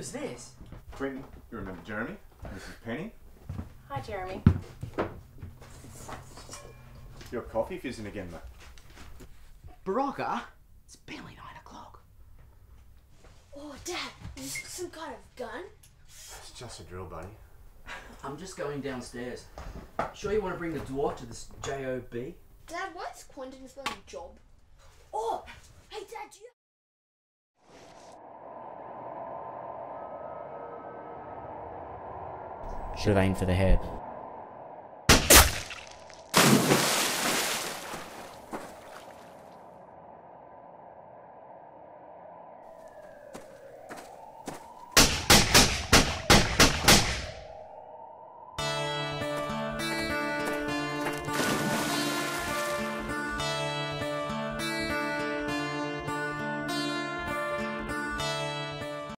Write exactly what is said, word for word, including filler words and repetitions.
Who's this? Brittany. You remember Jeremy? This is Penny. Hi, Jeremy. Your coffee fizzing again, mate. Baraka? It's barely nine o'clock. Oh, Dad, is this some kind of gun? It's just a drill, buddy. I'm just going downstairs. Sure you want to bring the dwarf to this J O B? Dad, why is Quentin his bloody job? Oh, hey, Dad, do you... Should have aimed for the head.